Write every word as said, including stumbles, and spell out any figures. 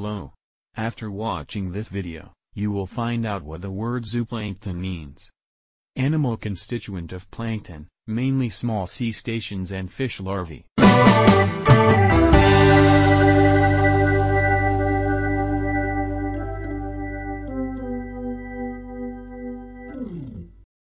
below. After watching this video, you will find out what the word zooplankton means. Animal constituent of plankton, mainly small crustaceans and fish larvae.